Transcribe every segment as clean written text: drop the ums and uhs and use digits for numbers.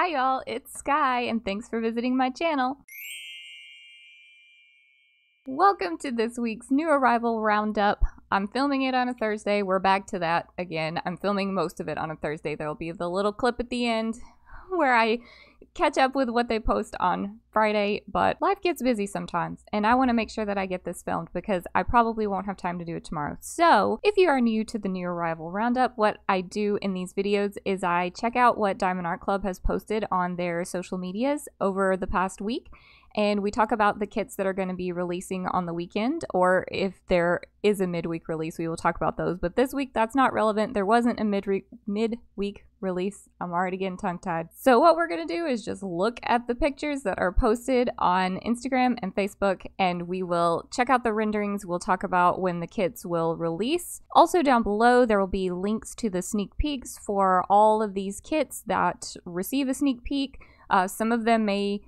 Hi y'all, it's Sky, and thanks for visiting my channel. Welcome to this week's new arrival roundup. I'm filming it on a Thursday. We're back to that again. I'm filming most of it on a Thursday. There'll be the little clip at the end where I catch up with what they post on Friday, but life gets busy sometimes, and I want to make sure that I get this filmed because I probably won't have time to do it tomorrow. So if you are new to the new arrival roundup, what I do in these videos is I check out what Diamond Art Club has posted on their social medias over the past week, and we talk about the kits that are going to be releasing on the weekend, or if there is a midweek release, we will talk about those. But this week, that's not relevant. There wasn't a midweek release. I'm already getting tongue-tied. So what we're going to do is just look at the pictures that are posted on Instagram and Facebook, and we will check out the renderings. We'll talk about when the kits will release. Also down below, there will be links to the sneak peeks for all of these kits that receive a sneak peek. Some of them may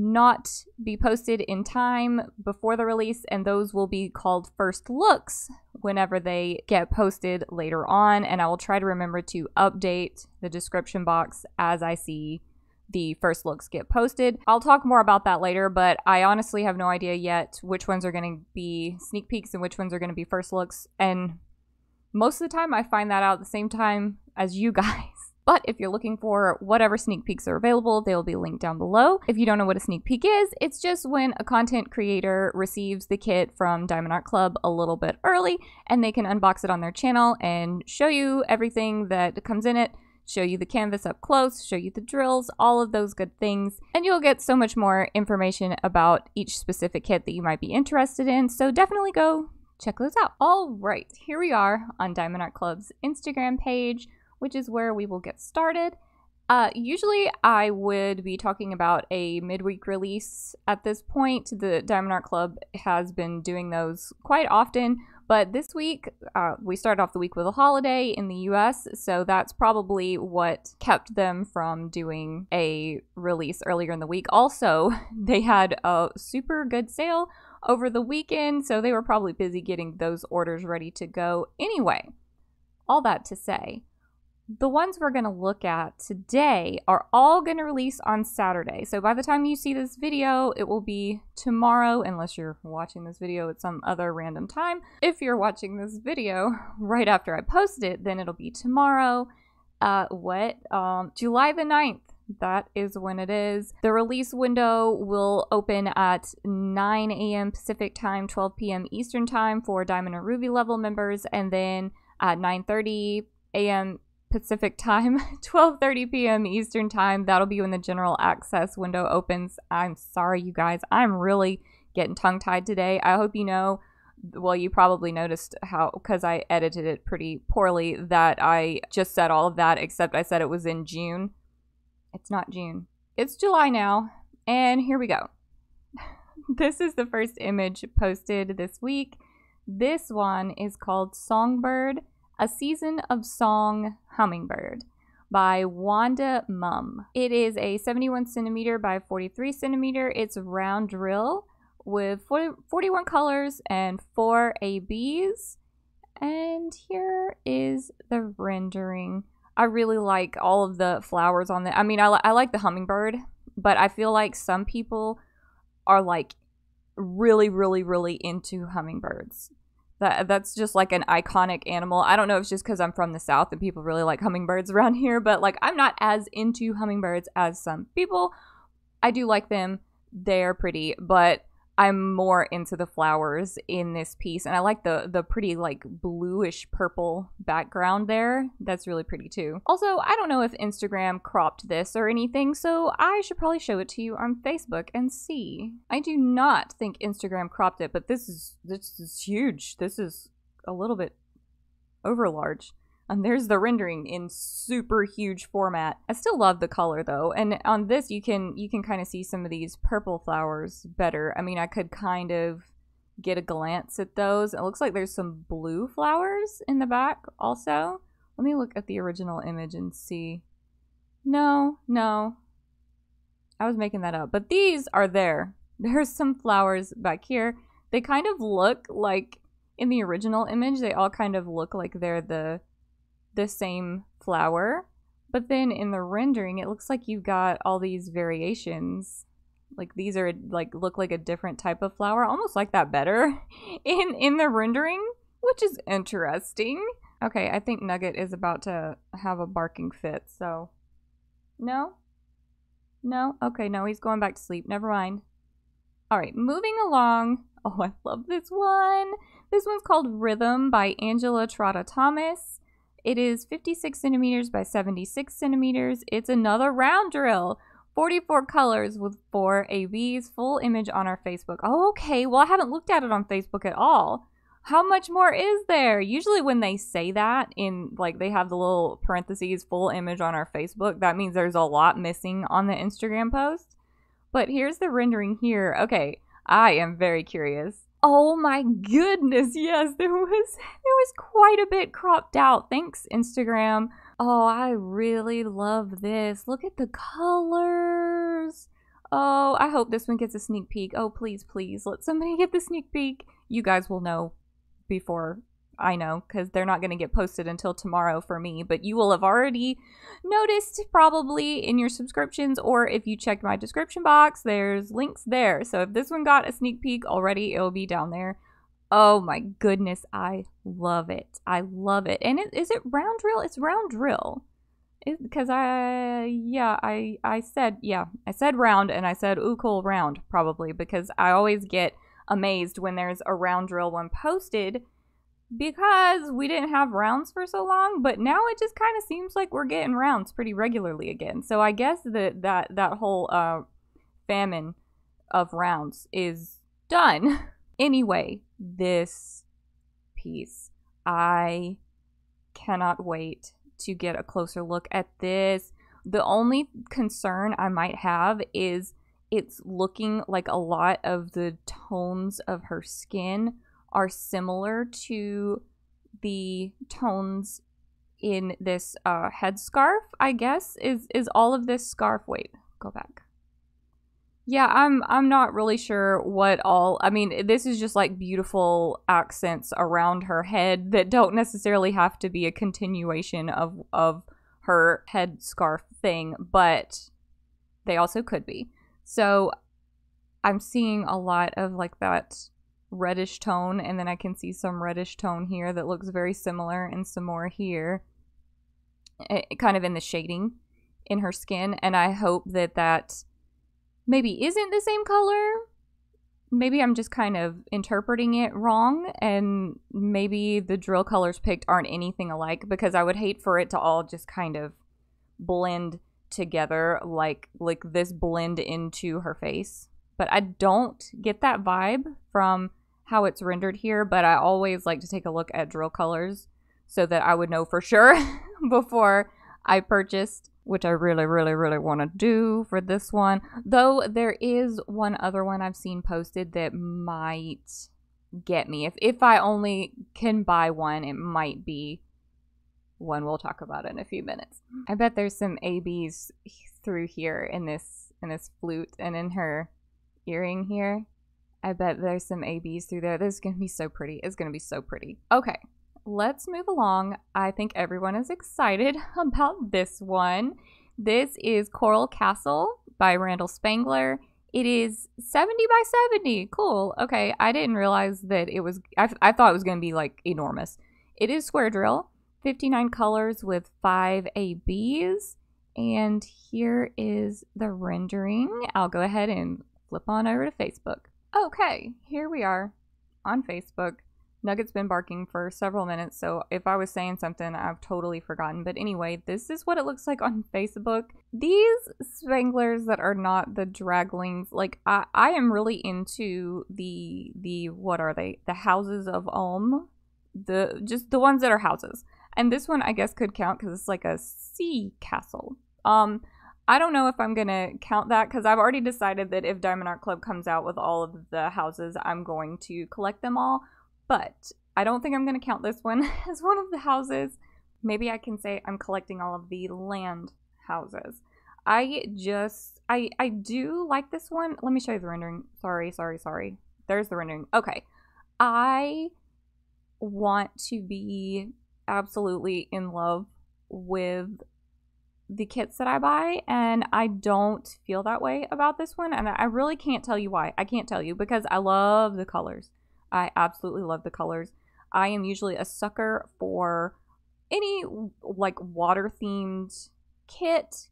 not be posted in time before the release, and those will be called first looks whenever they get posted later on, and I will try to remember to update the description box as I see the first looks get posted. I'll talk more about that later, but I honestly have no idea yet which ones are going to be sneak peeks and which ones are going to be first looks, and most of the time I find that out at the same time as you guys. But if you're looking for whatever sneak peeks are available, they'll be linked down below. If you don't know what a sneak peek is, it's just when a content creator receives the kit from Diamond Art Club a little bit early, and they can unbox it on their channel and show you everything that comes in it, show you the canvas up close, show you the drills, all of those good things. And you'll get so much more information about each specific kit that you might be interested in, so definitely go check those out. All right, here we are on Diamond Art Club's Instagram page, which is where we will get started. Usually I would be talking about a midweek release at this point. The Diamond Art Club has been doing those quite often, but this week we started off the week with a holiday in the US, so that's probably what kept them from doing a release earlier in the week. Also, they had a super good sale over the weekend, so they were probably busy getting those orders ready to go. Anyway, all that to say, the ones we're going to look at today are all going to release on Saturday. So by the time you see this video, it will be tomorrow, unless you're watching this video at some other random time. If you're watching this video right after I post it, then it'll be tomorrow. July the 9th. That is when it is. The release window will open at 9 a.m. Pacific time, 12 p.m. Eastern time for Diamond and Ruby level members, and then at 9:30 a.m. Pacific time, 12:30 p.m. Eastern time. That'll be when the general access window opens. I'm sorry, you guys. I'm really getting tongue-tied today. I hope you know, well, you probably noticed how, because I edited it pretty poorly, that I just said all of that, except I said it was in June. It's not June. It's July now, and here we go. This is the first image posted this week. This one is called Songbird. A Season of Song Hummingbird by Wanda Mum. It is a 71 centimeter by 43 centimeter. It's a round drill with 41 colors and 4 ABs. And here is the rendering. I really like all of the flowers on the, I mean, I like the hummingbird, but I feel like some people are like really into hummingbirds. That's just like an iconic animal. I don't know if it's just because I'm from the South and people really like hummingbirds around here, but like I'm not as into hummingbirds as some people. I do like them. They're pretty, but I'm more into the flowers in this piece. And I like the pretty like bluish purple background there. That's really pretty too. Also, I don't know if Instagram cropped this or anything, so I should probably show it to you on Facebook and see. I do not think Instagram cropped it, but this is huge. This is a little bit over large. And there's the rendering in super huge format. I still love the color though. And on this, you can kind of see some of these purple flowers better. I mean, I could kind of get a glance at those. It looks like there's some blue flowers in the back also. Let me look at the original image and see. No. I was making that up, but these are there. There's some flowers back here. They kind of look like, in the original image, they all kind of look like they're the same flower, But then in the rendering, it looks like you've got all these variations. Like these are like look like a different type of flower. I almost like that better in the rendering, which is interesting. Okay, I think Nugget is about to have a barking fit, so no? No? Okay, no, he's going back to sleep. Never mind. Alright, moving along. Oh, I love this one. This one's called Rhythm by Angela Trotta Thomas. It is 56 centimeters by 76 centimeters. It's another round drill. 44 colors with 4 ABs, full image on our Facebook. Oh, okay. Well, I haven't looked at it on Facebook at all. How much more is there? Usually when they say that in like they have the little parentheses, full image on our Facebook, that means there's a lot missing on the Instagram post. But here's the rendering here. Okay. I am very curious. Oh my goodness. Yes, there was quite a bit cropped out. Thanks, Instagram. Oh, I really love this. Look at the colors. Oh, I hope this one gets a sneak peek. Oh, please, please, let somebody get the sneak peek. You guys will know before I know because they're not going to get posted until tomorrow for me. But you will have already noticed probably in your subscriptions, or if you checked my description box, there's links there. So if this one got a sneak peek already, it'll be down there. Oh my goodness, I love it. I love it. And is it round drill? It's round drill. Because I said round and I said, ooh, cool, round, probably. Because I always get amazed when there's a round drill one posted because we didn't have rounds for so long. But now it just kind of seems like we're getting rounds pretty regularly again. So I guess that whole famine of rounds is done. Anyway, this piece, I cannot wait to get a closer look at this. The only concern I might have is it's looking like a lot of the tones of her skin are similar to the tones in this headscarf, I guess, is all of this scarf. Wait, go back. Yeah, I'm not really sure what all, I mean, this is just like beautiful accents around her head that don't necessarily have to be a continuation of her head scarf thing, but they also could be. So I'm seeing a lot of like that reddish tone, and then I can see some reddish tone here that looks very similar, and some more here, kind of in the shading in her skin, and I hope that maybe isn't the same color. Maybe I'm just kind of interpreting it wrong, and maybe the drill colors picked aren't anything alike, because I would hate for it to all just kind of blend together like this blend into her face. But I don't get that vibe from how it's rendered here, but I always like to take a look at drill colors so that I would know for sure before I purchased, which I really, really, really want to do for this one. Though there is one other one I've seen posted that might get me. If I only can buy one, it might be one we'll talk about in a few minutes. I bet there's some ABs through here in this flute and in her earring here. I bet there's some ABs through there. This is going to be so pretty. It's going to be so pretty. Okay. Let's move along. I think everyone is excited about this one. This is Coral Castle by Randall Spangler. It is 70 by 70. Cool. Okay. I didn't realize that it was, I thought it was going to be like enormous. It is square drill, 59 colors with 5 ABs. And here is the rendering. I'll go ahead and flip on over to Facebook. Okay. Here we are on Facebook. Nugget's been barking for several minutes, so if I was saying something, I've totally forgotten. But anyway, this is what it looks like on Facebook. These Spanglers that are not the draglings, like I am really into the what are they? The houses of Ulm, just the ones that are houses. And this one I guess could count because it's like a sea castle. I don't know if I'm going to count that because I've already decided that if Diamond Art Club comes out with all of the houses, I'm going to collect them all. But I don't think I'm going to count this one as one of the houses. Maybe I can say I'm collecting all of the land houses. I do like this one. Let me show you the rendering. Sorry. There's the rendering. Okay. I want to be absolutely in love with the kits that I buy, and I don't feel that way about this one, and I really can't tell you why. I can't tell you because I love the colors. I absolutely love the colors. I am usually a sucker for any like water themed kit.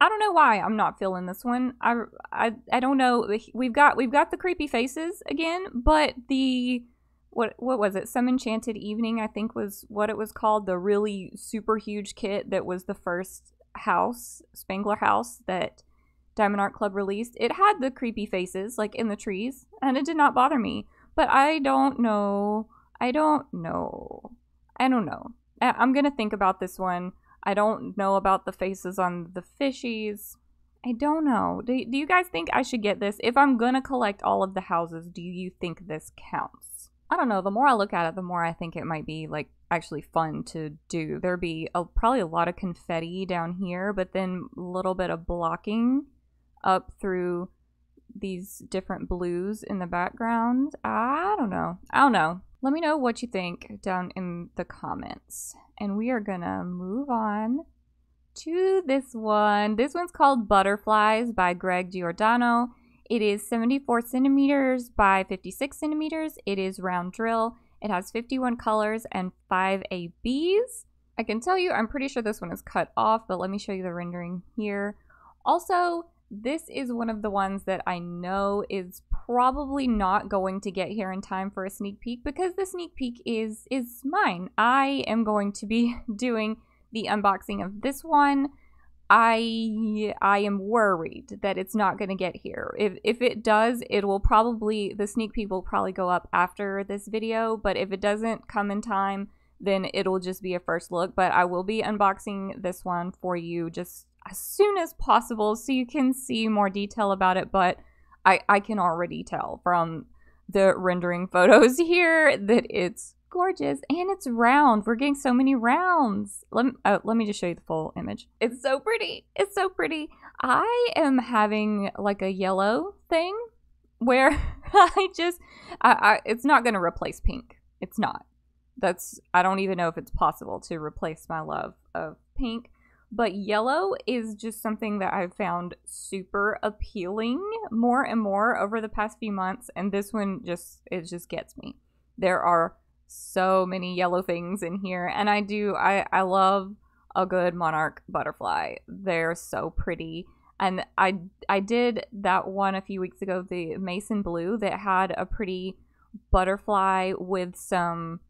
I don't know why I'm not feeling this one. I don't know. We've got the creepy faces again, but the what was it? Some Enchanted Evening, I think, was what it was called. The really super huge kit that was the first house, Spangler house, that Diamond Art Club released. It had the creepy faces like in the trees, and it did not bother me. But I don't know. I don't know. I'm going to think about this one. I don't know about the faces on the fishies. I don't know. Do you guys think I should get this? If I'm going to collect all of the houses, do you think this counts? I don't know. The more I look at it, the more I think it might be like actually fun to do. There'd be probably a lot of confetti down here, but then a little bit of blocking up through these different blues in the background. I don't know. Let me know what you think down in the comments. And we are gonna move on to this one. This one's called Butterflies by Greg Giordano. It is 74 centimeters by 56 centimeters. It is round drill. It has 51 colors and 5 ABs. I can tell you, I'm pretty sure this one is cut off, but let me show you the rendering here. Also, this is one of the ones that I know is probably not going to get here in time for a sneak peek, because the sneak peek is mine. I am going to be doing the unboxing of this one. I am worried that it's not going to get here. If it does, it will probably, the sneak peek will probably go up after this video, but if it doesn't come in time, then it'll just be a first look. But I will be unboxing this one for you just as soon as possible so you can see more detail about it, but I can already tell from the rendering photos here that it's gorgeous, and it's round. We're getting so many rounds. Let me just show you the full image. It's so pretty. It's so pretty. I am having like a yellow thing where I it's not going to replace pink. It's not. I don't even know if it's possible to replace my love of pink. But yellow is just something that I've found super appealing more and more over the past few months. And this one just gets me. There are so many yellow things in here. And I love a good monarch butterfly. They're so pretty. And I did that one a few weeks ago, the Mason Blue, that had a pretty butterfly with some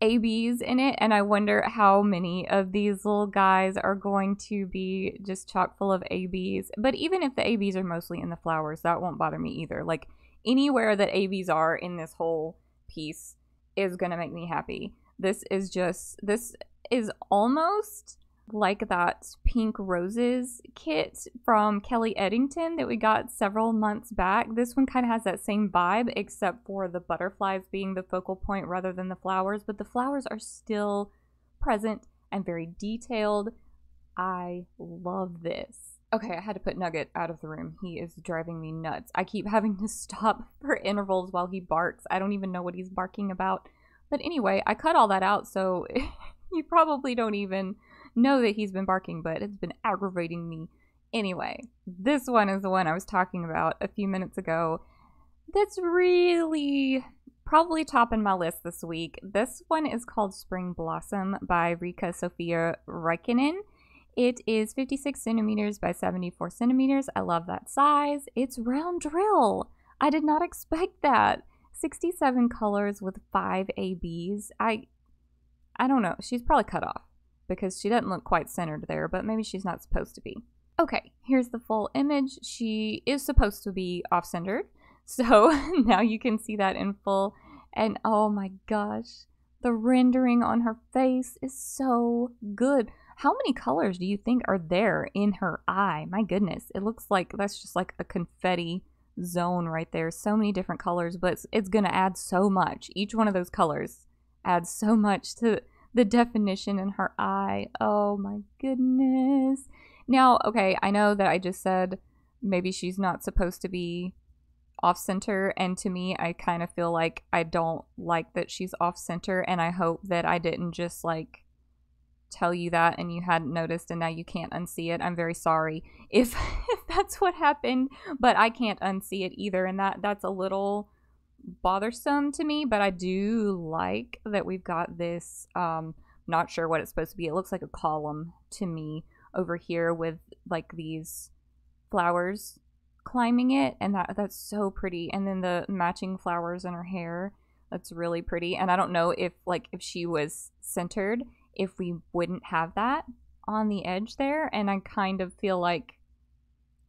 ABs in it, and I wonder how many of these little guys are going to be just chock full of ABs. But even if the ABs are mostly in the flowers, that won't bother me either. Like, anywhere that ABs are in this whole piece is gonna make me happy. This is almost like that Pink Roses kit from Kelly Eddington that we got several months back. This one kind of has that same vibe, except for the butterflies being the focal point rather than the flowers, but the flowers are still present and very detailed. I love this. Okay, I had to put Nugget out of the room. He is driving me nuts. I keep having to stop for intervals while he barks. I don't even know what he's barking about. But anyway, I cut all that out, so you probably don't even know that he's been barking, but it's been aggravating me. Anyway, this one is the one I was talking about a few minutes ago. That's really probably topping my list this week. This one is called Spring Blossom by Rika Sophia Raikkonen. It is 56 centimeters by 74 centimeters. I love that size. It's round drill. I did not expect that. 67 colors with 5 ABs. I don't know. She's probably cut off, because she doesn't look quite centered there, but maybe she's not supposed to be. Okay, here's the full image. She is supposed to be off-centered, so now you can see that in full. And oh my gosh, the rendering on her face is so good. How many colors do you think are there in her eye? My goodness, it looks like that's just like a confetti zone right there. So many different colors, but it's gonna add so much. Each one of those colors adds so much to the definition in her eye. Oh my goodness. Now, okay, I know that I just said maybe she's not supposed to be off-center, and to me, I kind of feel like I don't like that she's off-center, and I hope that I didn't just like tell you that and you hadn't noticed and now you can't unsee it. I'm very sorry if that's what happened, but I can't unsee it either, and that's a little bothersome to me. But I do like that we've got this, not sure what it's supposed to be. It looks like a column to me over here with like these flowers climbing it, and that's so pretty. And then the matching flowers in her hair, that's really pretty. And I don't know if like if she was centered, if we wouldn't have that on the edge there, and I kind of feel like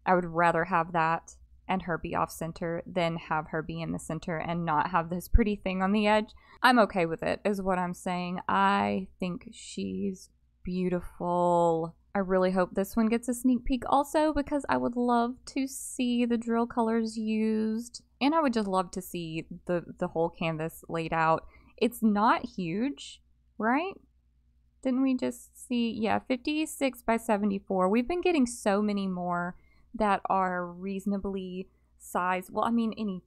I would rather have that and her be off center than have her be in the center and not have this pretty thing on the edge. I'm okay with it, is what I'm saying. I think she's beautiful. I really hope this one gets a sneak peek also, because I would love to see the drill colors used, and I would just love to see the whole canvas laid out. It's not huge, right? Didn't we just see, yeah, 56 by 74. We've been getting so many more that are reasonably sized. Well, I mean,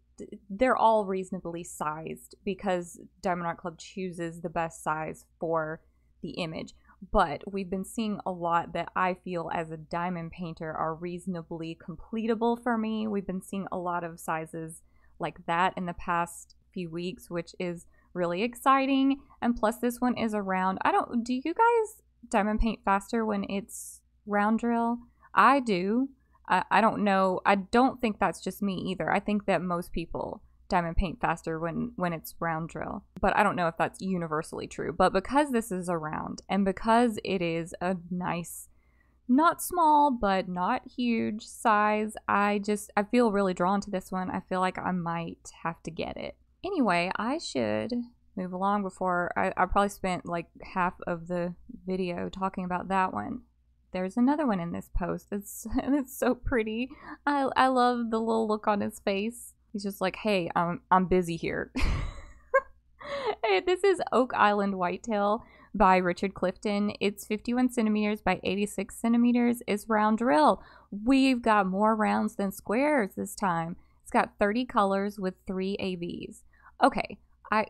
they're all reasonably sized because Diamond Art Club chooses the best size for the image. But we've been seeing a lot that I feel as a diamond painter are reasonably completable for me. We've been seeing a lot of sizes like that in the past few weeks, which is really exciting. And plus this one is a round. Do you guys diamond paint faster when it's round drill? I do. I don't know. I don't think that's just me either. I think that most people diamond paint faster when it's round drill, but I don't know if that's universally true. But because this is a round and because it is a nice, not small, but not huge size, I feel really drawn to this one. I feel like I might have to get it. Anyway, I should move along before I probably spent like half of the video talking about that one. There's another one in this post. It's so pretty. I love the little look on his face. He's just like, hey, I'm busy here. This is Oak Island Whitetail by Richard Clifton. It's 51 centimeters by 86 centimeters. It's round drill. We've got more rounds than squares this time. It's got 30 colors with 3 ABs. Okay, I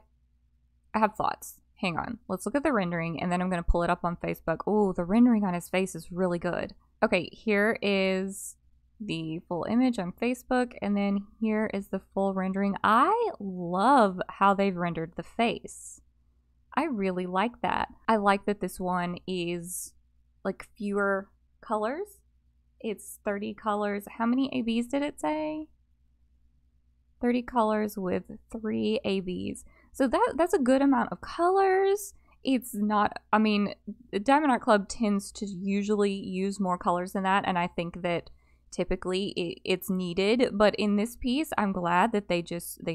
have thoughts. Hang on, let's look at the rendering, and then I'm going to pull it up on Facebook. Oh, the rendering on his face is really good. Okay, here is the full image on Facebook, and then here is the full rendering. I love how they've rendered the face. I really like that. I like that this one is like fewer colors. It's 30 colors. How many ABs did it say? 30 colors with 3 ABs. So that's a good amount of colors. It's not, I mean, Diamond Art Club tends to usually use more colors than that, and I think that typically it's needed. But in this piece, I'm glad that they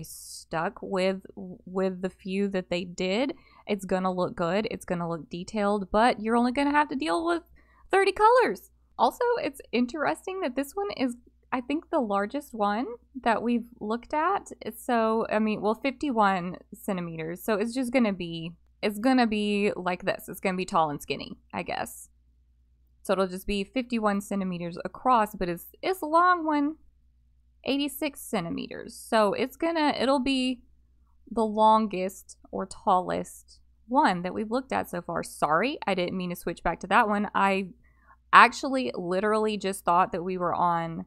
stuck with the few that they did. It's gonna look good. It's gonna look detailed, but you're only gonna have to deal with 30 colors. Also, it's interesting that this one is, I think, the largest one that we've looked at. So, I mean, well, 51 centimeters. So it's just going to be, it's going to be like this. It's going to be tall and skinny, I guess. So it'll just be 51 centimeters across, but it's a long one, 86 centimeters. So it'll be the longest or tallest one that we've looked at so far. Sorry, I didn't mean to switch back to that one. I actually literally just thought that we were on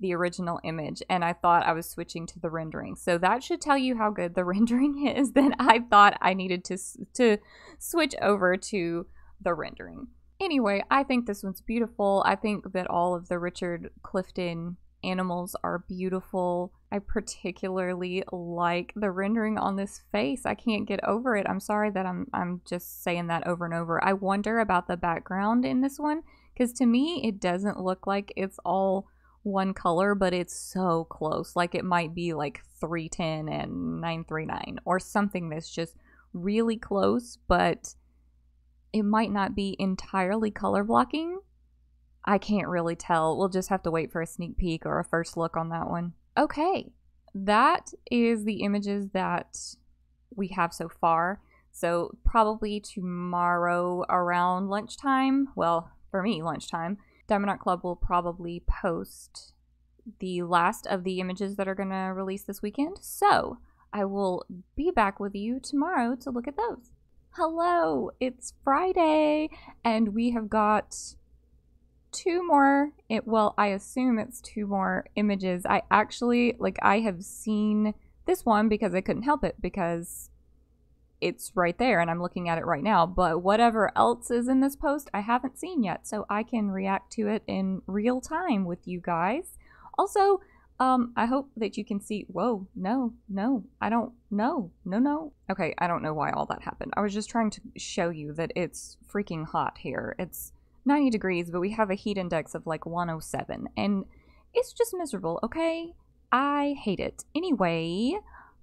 the original image, and I thought I was switching to the rendering. So that should tell you how good the rendering is, that I thought I needed to switch over to the rendering. Anyway, I think this one's beautiful. I think that all of the Richard Clifton animals are beautiful. I particularly like the rendering on this face. I can't get over it. I'm sorry that I'm just saying that over and over. I wonder about the background in this one, because to me it doesn't look like it's all one color, but it's so close. Like it might be like 310 and 939 or something that's just really close, but it might not be entirely color blocking. I can't really tell. We'll just have to wait for a sneak peek or a first look on that one. Okay, that is the images that we have so far. So probably tomorrow around lunchtime, well, for me, lunchtime, Diamond Art Club will probably post the last of the images that are going to release this weekend. So I will be back with you tomorrow to look at those. Hello, it's Friday, and we have got two more, well, I assume it's two more images. I actually, like, I have seen this one because I couldn't help it because it's right there and I'm looking at it right now, but whatever else is in this post I haven't seen yet, so I can react to it in real time with you guys. Also, I hope that you can see, whoa, no, I don't, no. Okay, I don't know why all that happened. I was just trying to show you that it's freaking hot here. It's 90 degrees, but we have a heat index of like 107, and it's just miserable, okay? I hate it. Anyway,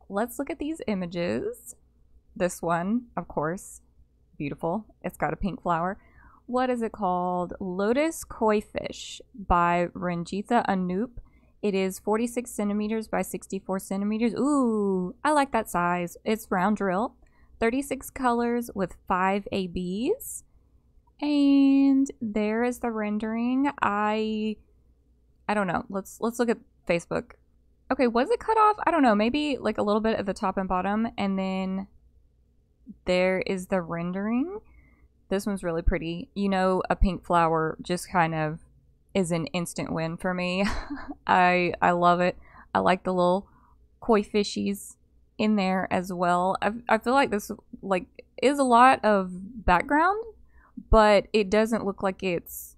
let's look at these images. This one, of course, beautiful. It's got a pink flower. What is it called? Lotus Koi Fish by Ranjitha Anoop. It is 46 centimeters by 64 centimeters. Ooh, I like that size. It's round drill. 36 colors with 5 ABs. And there is the rendering. I don't know. Let's look at Facebook. Okay, was it cut off? I don't know. Maybe like a little bit at the top and bottom, and then there is the rendering. This one's really pretty. You know, a pink flower just kind of is an instant win for me. I love it. I like the little koi fishies in there as well. I feel like this like is a lot of background, but it doesn't look like it's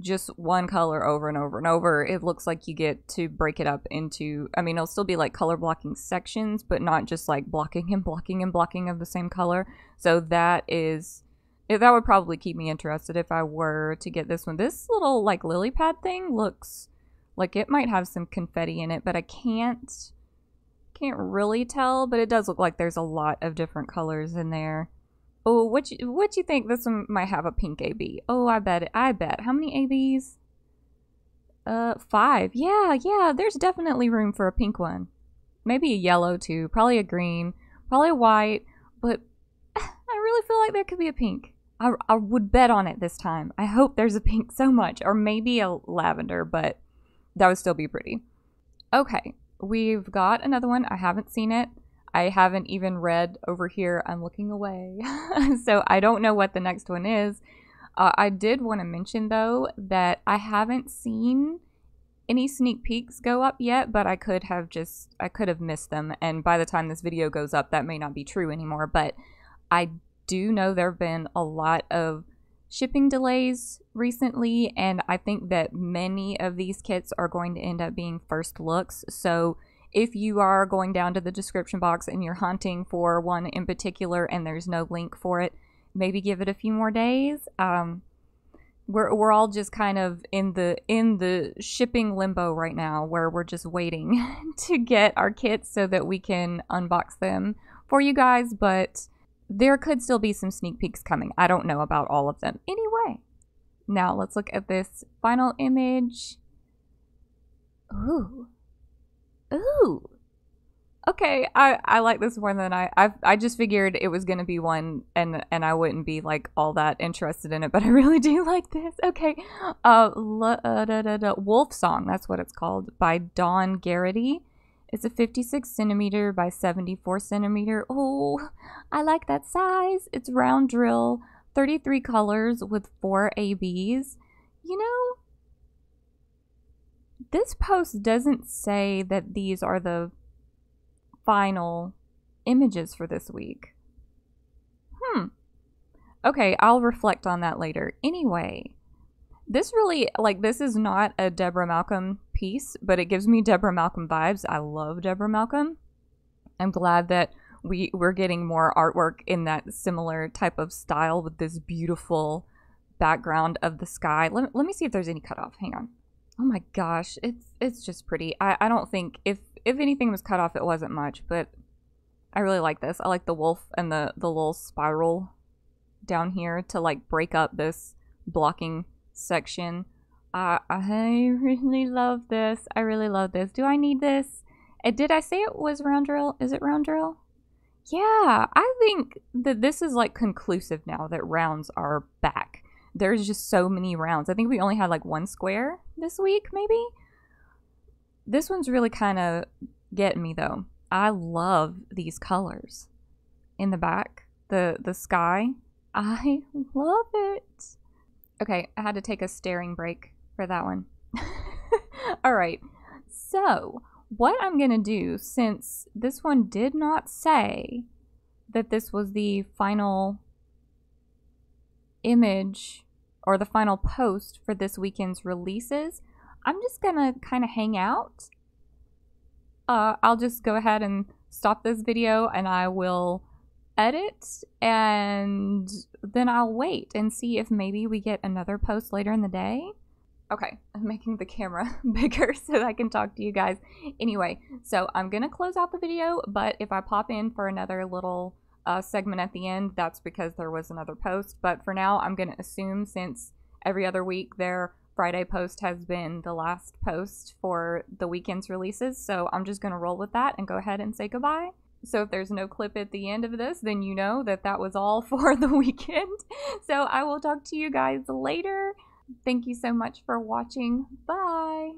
just one color over and over and over. It looks like you get to break it up into, I mean, it'll still be like color blocking sections, but not just like blocking and blocking and blocking of the same color. So that is, that would probably keep me interested if I were to get this one. This little like lily pad thing looks like it might have some confetti in it, but I can't really tell, but it does look like there's a lot of different colors in there. Oh, what you think this one might have a pink AB? Oh, I bet. How many ABs? 5. Yeah, there's definitely room for a pink one. Maybe a yellow too, probably a green, probably a white, but I really feel like there could be a pink. I would bet on it this time. I hope there's a pink so much, or maybe a lavender, but that would still be pretty. Okay, we've got another one. I haven't seen it. I haven't even read over here. I'm looking away. So I don't know what the next one is. I did want to mention, though, that I haven't seen any sneak peeks go up yet, but I could have missed them. And by the time this video goes up, that may not be true anymore. But I do know there have been a lot of shipping delays recently, and I think that many of these kits are going to end up being first looks. So if you are going down to the description box and you're hunting for one in particular and there's no link for it, maybe give it a few more days. We're all just kind of in the shipping limbo right now, where we're just waiting to get our kits so that we can unbox them for you guys, but there could still be some sneak peeks coming. I don't know about all of them. Anyway, now let's look at this final image. Ooh. Okay, I like this more than I just figured it was gonna be one, and I wouldn't be like all that interested in it, but I really do like this. Okay, Wolf Song, that's what it's called, by Dawn Garrity. It's a 56 centimeter by 74 centimeter. Oh, I like that size. It's round drill, 33 colors with 4 ABs. You know, this post doesn't say that these are the final images for this week. Okay, I'll reflect on that later. Anyway, this really, like, this is not a Deborah Malcolm piece, but it gives me Deborah Malcolm vibes. I love Deborah Malcolm. I'm glad that we're getting more artwork in that similar type of style with this beautiful background of the sky. Let me see if there's any cutoff. Hang on. Oh my gosh, it's just pretty. I don't think, if anything was cut off, it wasn't much, but I really like this. I like the wolf and the little spiral down here to like break up this blocking section. I really love this. I really love this. Do I need this? Did I say it was round drill? Is it round drill? Yeah, I think that this is like conclusive now that rounds are back. There's just so many rounds. I think we only had like one square this week, maybe. This one's really kind of getting me, though. I love these colors in the back. the sky. I love it. Okay, I had to take a staring break for that one. All right, so what I'm gonna do, since this one did not say that this was the final image or the final post for this weekend's releases, I'm just gonna kind of hang out. I'll just go ahead and stop this video and I will edit, and then I'll wait and see if maybe we get another post later in the day. Okay, I'm making the camera bigger so that I can talk to you guys. Anyway, so I'm gonna close out the video, but if I pop in for another little segment at the end, that's because there was another post. But for now, I'm gonna assume, since every other week their Friday post has been the last post for the weekend's releases, so I'm just gonna roll with that and go ahead and say goodbye. So if there's no clip at the end of this, then you know that that was all for the weekend. So I will talk to you guys later. Thank you so much for watching. Bye!